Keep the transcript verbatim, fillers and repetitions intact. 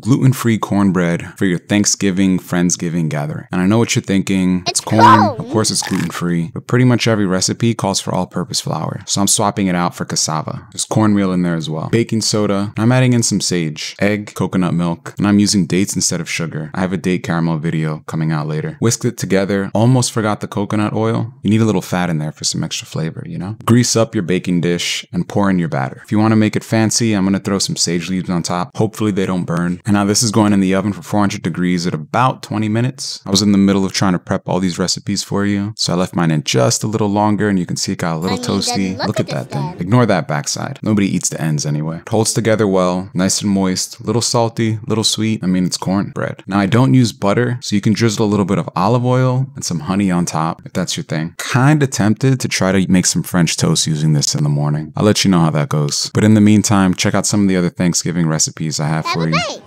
Gluten-free cornbread for your Thanksgiving, Friendsgiving gathering. And I know what you're thinking. It's, it's corn. corn. Of course it's gluten-free. But pretty much every recipe calls for all-purpose flour. So I'm swapping it out for cassava. There's cornmeal in there as well. Baking soda. I'm adding in some sage, egg, coconut milk. And I'm using dates instead of sugar. I have a date caramel video coming out later. Whisked it together. Almost forgot the coconut oil. You need a little fat in there for some extra flavor, you know? Grease up your baking dish and pour in your batter. If you want to make it fancy, I'm going to throw some sage leaves on top. Hopefully they don't burn. And now this is going in the oven for four hundred degrees at about twenty minutes. I was in the middle of trying to prep all these recipes for you, so I left mine in just a little longer, and you can see it got a little I toasty. Look, look at, at that thing. Ignore that backside. Nobody eats the ends anyway. It holds together well, nice and moist, little salty, little sweet. I mean, it's cornbread. Now I don't use butter, so you can drizzle a little bit of olive oil and some honey on top if that's your thing. Kinda tempted to try to make some French toast using this in the morning. I'll let you know how that goes. But in the meantime, check out some of the other Thanksgiving recipes I have for you.